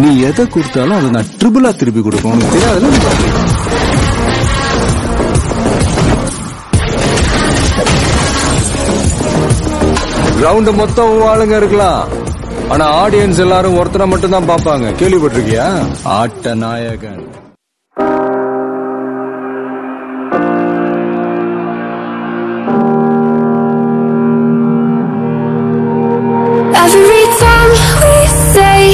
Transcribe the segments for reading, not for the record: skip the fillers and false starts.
நீ எதை கொடுத்தாலும் அதை நான் ட்ரிபிளா திருப்பி கொடுப்பேன். உனக்கு தெரியாதுல. கிரவுண்ட் மொத்தம் ஆளுங்க இருக்கலாம், ஆனா ஆடியன்ஸ் எல்லாரும் ஒருத்தனை மட்டும் தான் பாப்பாங்க. கேள்விப்பட்டிருக்கியா? ஆட்ட நாயகன். Every time we say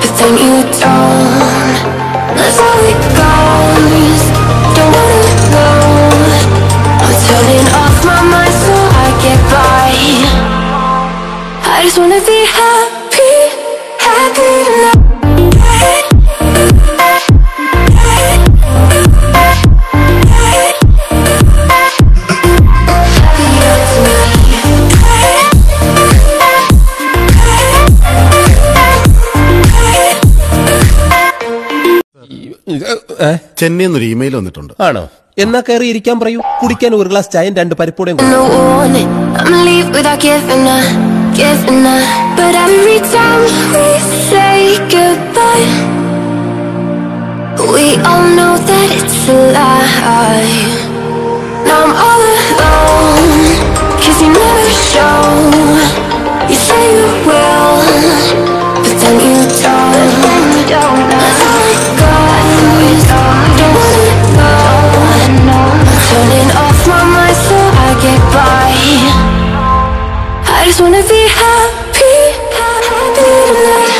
but then you don't. That's how it goes. Don't wanna go. I'm turning off my mind so I get by. I just wanna be happy, happy now. ചെന്നൈന്ന് ഒരു email വന്നിട്ടുണ്ട്. ആണോ? എന്നാ കയറി ഇരിക്കാൻ പറയൂ. കുടിക്കാൻ ഒരു glass ചായയും 2 പരിപ്പൂടേയും. Turning off my mind so I get by. I just wanna be happy, happy tonight.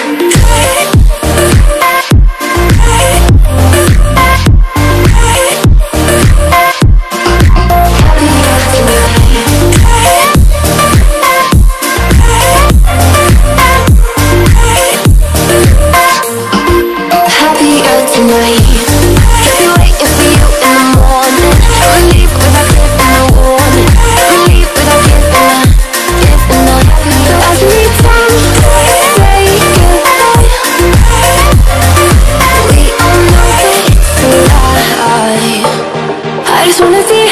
I just wanna feel